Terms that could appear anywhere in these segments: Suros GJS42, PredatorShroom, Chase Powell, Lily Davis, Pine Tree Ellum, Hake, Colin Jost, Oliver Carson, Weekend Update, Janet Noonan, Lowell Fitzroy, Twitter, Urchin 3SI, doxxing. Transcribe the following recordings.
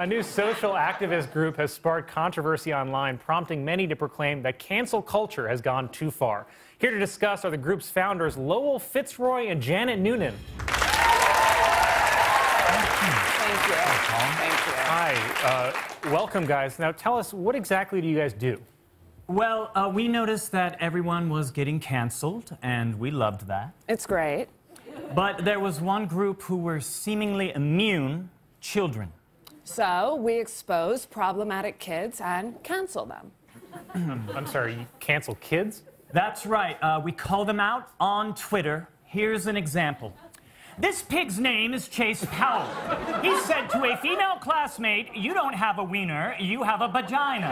A new social activist group has sparked controversy online, prompting many to proclaim that cancel culture has gone too far. Here to discuss are the group's founders, Lowell Fitzroy and Janet Noonan. Thank you. Thank you. Hi. Welcome, guys. Now, tell us, what exactly do you guys do? Well, we noticed that everyone was getting canceled, and we loved that. It's great. But there was one group who were seemingly immune, children. So we expose problematic kids and cancel them. I'm sorry, you cancel kids? That's right. We call them out on Twitter. Here's an example. This pig's name is Chase Powell. He said to a female classmate, "You don't have a wiener, you have a vagina."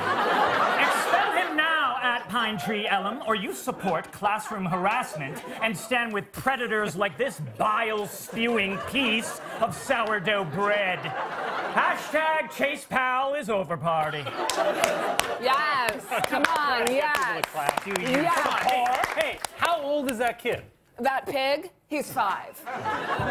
Expel him now at Pine Tree Ellum, or you support classroom harassment and stand with predators like this bile-spewing piece of sourdough bread. # Chase Powell is over party. Yes, come on, yes. Yes. Hey, how old is that kid? That pig, he's 5.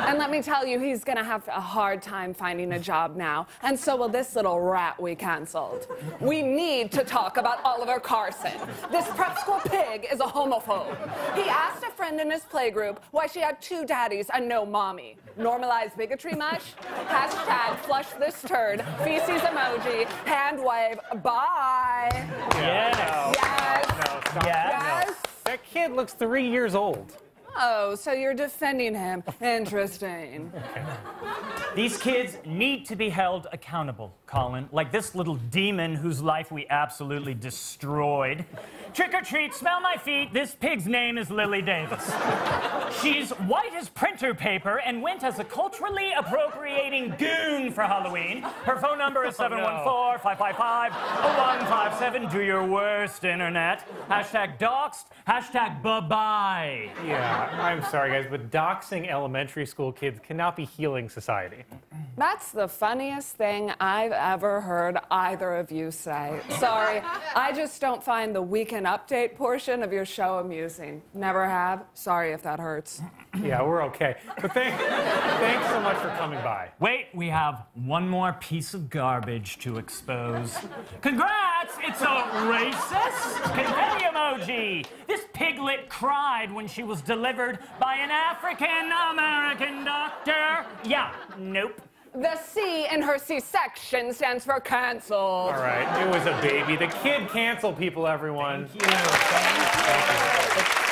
And let me tell you, he's gonna have a hard time finding a job now. And so will this little rat we canceled. We need to talk about Oliver Carson. This prep school pig is a homophobe. He asked a friend in his playgroup why she had 2 daddies and no mommy. Normalized bigotry much? # flush this turd, feces emoji, hand wave, bye. Yes. Yes. No, yes. No. That kid looks 3 years old. Oh, so you're defending him. Interesting. These kids need to be held accountable, Colin, like this little demon whose life we absolutely destroyed. Trick or treat, smell my feet, this pig's name is Lily Davis. She's white as printer paper and went as a culturally appropriating goon for Halloween. Her phone number is 714-555-0157. Do your worst, internet. # doxed, # bye-bye. Yeah. I'm sorry, guys, but doxing elementary school kids cannot be healing society. That's the funniest thing I've ever heard either of you say. Sorry, I just don't find the Weekend Update portion of your show amusing. Never have. Sorry if that hurts. Yeah, we're okay. But thanks so much for coming by. Wait, we have one more piece of garbage to expose. Congrats! It's a racist confetti emoji! This piglet cried when she was delivered by an African-American doctor. Yeah, nope. The C in her C-section stands for canceled. All right, it was a baby. The kid canceled people, everyone. Thank you. Thank you.